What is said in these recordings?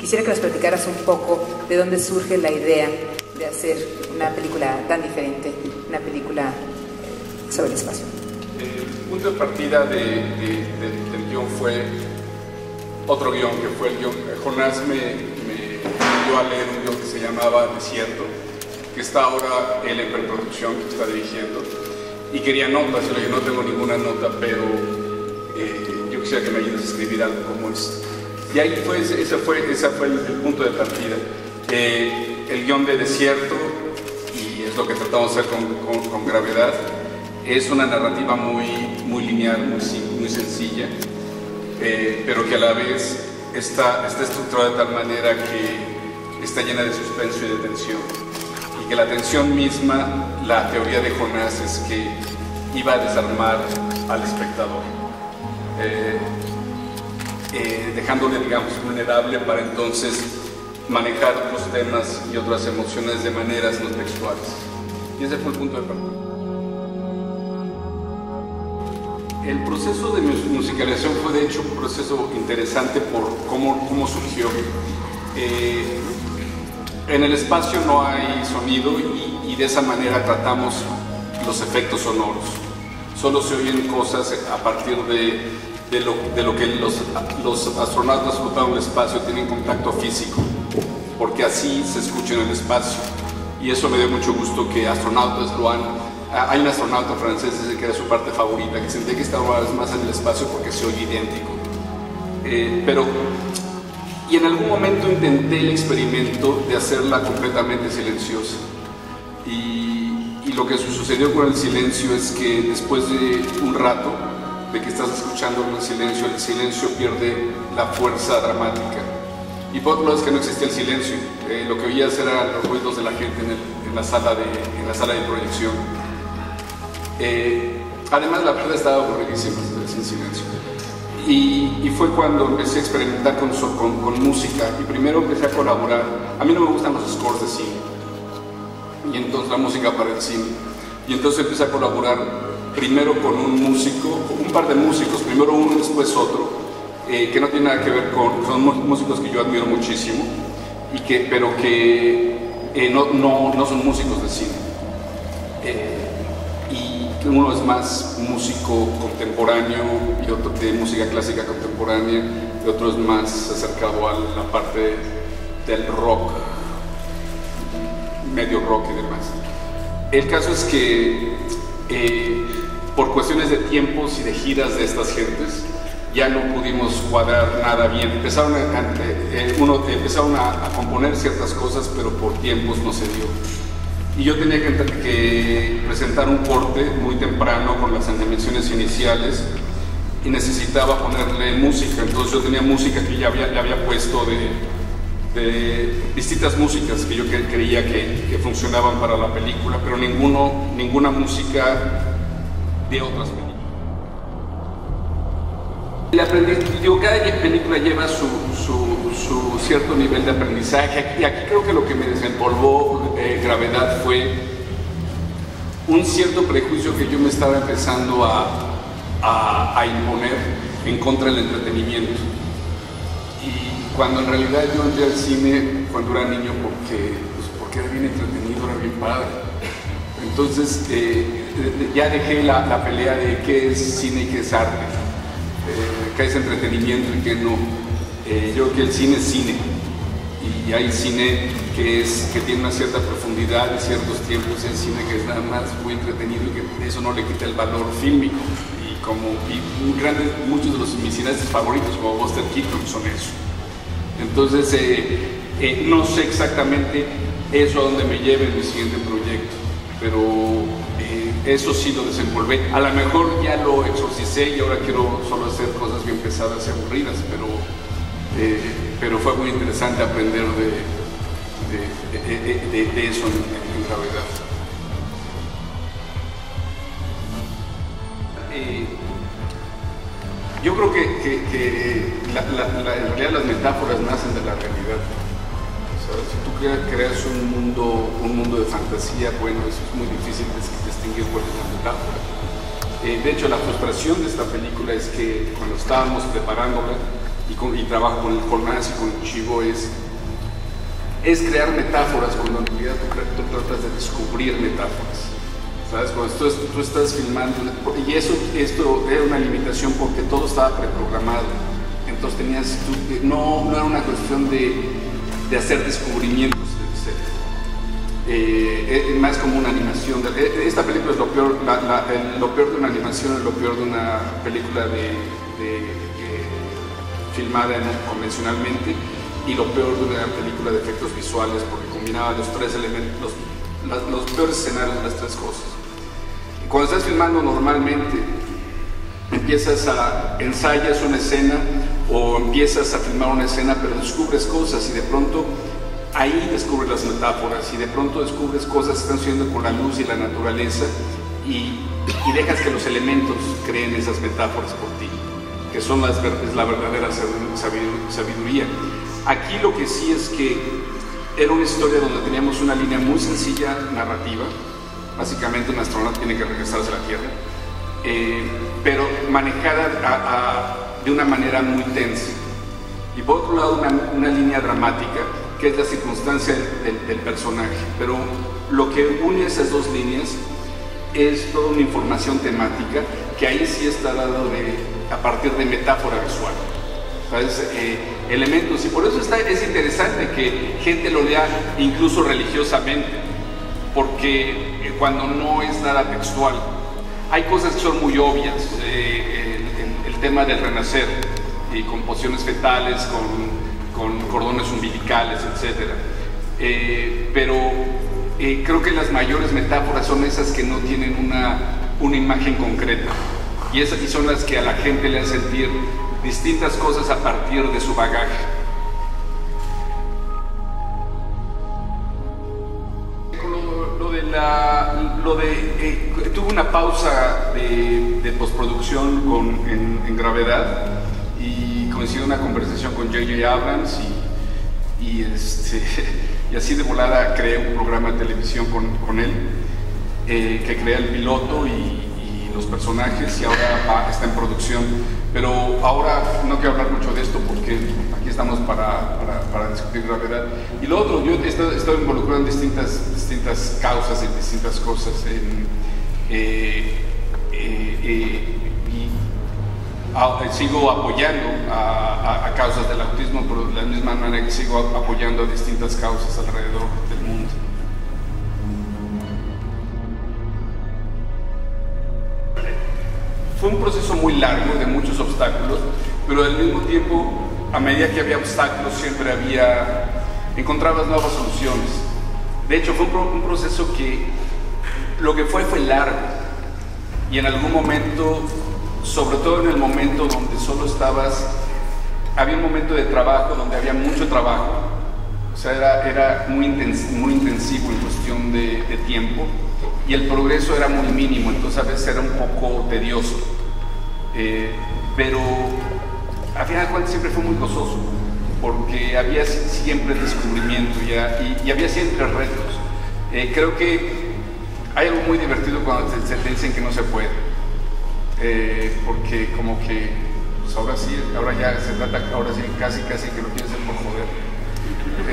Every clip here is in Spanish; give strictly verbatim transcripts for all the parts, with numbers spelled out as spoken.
Quisiera que nos platicaras un poco de dónde surge la idea de hacer una película tan diferente, una película sobre el espacio. El punto de partida de, de, de, del guión fue otro guión, que fue el guión. Jonás me, me dio a leer un guión que se llamaba Desierto, que está ahora él en preproducción, que está dirigiendo, y quería notas. Yo le dije, no tengo ninguna nota, pero eh, yo quisiera que me ayudes a escribir algo como esto. Y ahí fue, ese fue, ese fue el, el punto de partida. Eh, el guión de Desierto, y es lo que tratamos de hacer con, con, con Gravedad, es una narrativa muy, muy lineal, muy, muy sencilla, eh, pero que a la vez está, está estructurada de tal manera que está llena de suspenso y de tensión. Y que la tensión misma, la teoría de Jonás es que iba a desarmar al espectador. Eh, Eh, dejándole, digamos, vulnerable para entonces manejar otros temas y otras emociones de maneras no textuales. Y ese fue el punto de partida. El proceso de musicalización fue, de hecho, un proceso interesante por cómo, cómo surgió. Eh, en el espacio no hay sonido y, y de esa manera tratamos los efectos sonoros. Solo se oyen cosas a partir de... De lo, de lo que los, los astronautas flotando en el espacio tienen contacto físico, porque así se escucha en el espacio. Y eso me dio mucho gusto que astronautas lo han... Hay un astronauta francés que era su parte favorita, que sentía que estaba más en el espacio porque se oye idéntico. Eh, pero... Y en algún momento intenté el experimento de hacerla completamente silenciosa. Y, y lo que sucedió con el silencio es que después de un rato, de que estás escuchando un silencio, el silencio pierde la fuerza dramática. Y por otro lado es que no existía el silencio, eh, lo que oías eran los ruidos de la gente en, el, en, la, sala de, en la sala de proyección. Eh, además la verdad estaba aburridísima, sin silencio. Y, y fue cuando empecé a experimentar con, con, con música, y primero empecé a colaborar. A mí no me gustan los scores de cine, y entonces la música para el cine. Y entonces empecé a colaborar primero con un músico, un par de músicos, primero uno, después otro, eh, que no tiene nada que ver con, son músicos que yo admiro muchísimo, y que, pero que eh, no, no, no son músicos de cine. Eh, y uno es más músico contemporáneo, y otro de música clásica contemporánea, y otro es más acercado a la parte del rock, medio rock y demás. El caso es que Eh, por cuestiones de tiempos y de giras de estas gentes, ya no pudimos cuadrar nada bien. Empezaron a, eh, uno, empezaron a, a componer ciertas cosas, pero por tiempos no se dio. Y yo tenía que, que presentar un corte muy temprano con las animaciones iniciales y necesitaba ponerle música. Entonces yo tenía música que ya había, ya había puesto de, de distintas músicas que yo cre creía que, que funcionaban para la película, pero ninguno, ninguna música de otras películas. El aprendizaje, digo, cada película lleva su, su, su cierto nivel de aprendizaje, y aquí creo que lo que me desempolvó eh, Gravedad fue un cierto prejuicio que yo me estaba empezando a, a, a imponer en contra del entretenimiento. Y cuando en realidad yo entré al cine cuando era niño porque, pues, porque era bien entretenido, era bien padre. Entonces eh, ya dejé la, la pelea de qué es cine y qué es arte, eh, qué es entretenimiento y qué no. Eh, yo creo que el cine es cine, y hay cine que, es, que tiene una cierta profundidad y ciertos tiempos, y hay cine que es nada más muy entretenido y que eso no le quita el valor fílmico. Y como y grandes, muchos de los mis cineastas favoritos como Buster Keaton son eso. Entonces eh, eh, no sé exactamente eso a dónde me lleve en mi siguiente proyecto, pero eh, eso sí lo desenvolvé. A lo mejor ya lo exorcicé y ahora quiero solo hacer cosas bien pesadas y aburridas, pero, eh, pero fue muy interesante aprender de, de, de, de, de eso en, en Gravedad. Eh, yo creo que, que, que la, la, la, en realidad las metáforas nacen de la realidad. Si tú creas un mundo, un mundo de fantasía, bueno, eso es muy difícil distinguir cuál es la metáfora. Eh, de hecho, la frustración de esta película es que cuando estábamos preparándola, y, con, y trabajo con, con Nancy, con Chivo, es, es crear metáforas. Cuando en realidad tú, tú tratas de descubrir metáforas, ¿sabes? Cuando tú, tú estás filmando, y eso esto era una limitación porque todo estaba preprogramado, entonces tenías, tú, no, no era una cuestión de, de hacer descubrimientos, Eh, eh, más como una animación. Esta película es lo peor, la, la, el, lo peor de una animación, es lo peor de una película de, de, eh, filmada convencionalmente, y lo peor de una película de efectos visuales, porque combinaba los tres elementos, los, las, los peores escenarios, las tres cosas. Y cuando estás filmando normalmente, empiezas a ensayas una escena o empiezas a filmar una escena, pero descubres cosas y de pronto ahí descubres las metáforas y de pronto descubres cosas que están sucediendo con la luz y la naturaleza, y, y dejas que los elementos creen esas metáforas por ti, que son las, es la verdadera sabiduría. Aquí lo que sí es que era una historia donde teníamos una línea muy sencilla narrativa, básicamente un astronauta tiene que regresarse a la Tierra, eh, pero manejada a, a, de una manera muy tensa, y por otro lado una, una línea dramática, que es la circunstancia del, del personaje, pero lo que une esas dos líneas es toda una información temática que ahí sí está dado de, a partir de metáfora visual, ¿sabes? Eh, elementos, y por eso está, es interesante que gente lo lea incluso religiosamente, porque eh, cuando no es nada textual, hay cosas que son muy obvias, eh, el, el tema del renacer, y con posiciones fetales, con con cordones umbilicales, etcétera. Eh, pero eh, creo que las mayores metáforas son esas que no tienen una, una imagen concreta, y esas y son las que a la gente le hacen sentir distintas cosas a partir de su bagaje. Lo, lo de la... Lo de, eh, tuve una pausa de, de postproducción con, en, en Gravedad, y coincidió una conversación con J J Abrams y, y, este, y así de volada creé un programa de televisión con, con él, eh, que crea el piloto y, y los personajes, y ahora va, está en producción. Pero ahora no quiero hablar mucho de esto porque aquí estamos para, para, para discutir Gravedad. Y lo otro, yo he estado, he estado involucrado en distintas, distintas causas, en distintas cosas. En, eh, eh, eh, sigo apoyando a, a, a causas del autismo, pero de la misma manera que sigo apoyando a distintas causas alrededor del mundo. Fue un proceso muy largo, de muchos obstáculos, pero al mismo tiempo, a medida que había obstáculos, siempre había, encontrabas nuevas soluciones. De hecho, fue un, pro, un proceso que lo que fue fue largo, y en algún momento, sobre todo en el momento donde solo estabas, había un momento de trabajo donde había mucho trabajo, o sea, era, era muy, intensivo, muy intensivo en cuestión de, de tiempo, y el progreso era muy mínimo, entonces a veces era un poco tedioso, eh, pero al final de cuentas siempre fue muy gozoso, porque había siempre descubrimiento y, y, y había siempre retos. Eh, creo que hay algo muy divertido cuando se, se te dicen que no se puede. Eh, porque como que pues ahora sí, ahora ya se trata, ahora sí casi casi que lo quieres hacer por joder,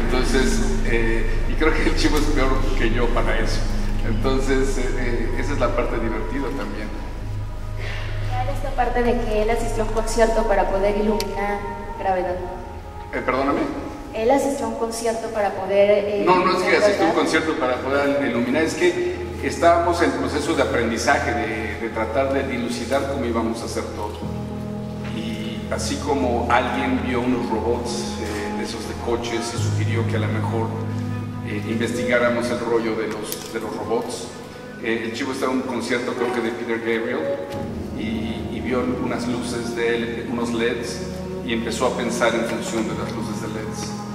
entonces eh, y creo que el Chivo es peor que yo para eso, entonces eh, esa es la parte divertida también. Claro, esta parte de que él asistió a un concierto para poder iluminar Gravedad. Eh, perdóname. Él asistió a un concierto para poder... Eh, no, no es que asistió a un concierto para poder iluminar, es que estábamos en proceso de aprendizaje, de, de tratar de dilucidar cómo íbamos a hacer todo. Y así como alguien vio unos robots eh, de esos de coches y sugirió que a lo mejor eh, investigáramos el rollo de los, de los robots, eh, el Chivo estaba en un concierto, creo que de Peter Gabriel, y, y vio unas luces de L E D, unos L E Ds, y empezó a pensar en función de las luces de L E Ds.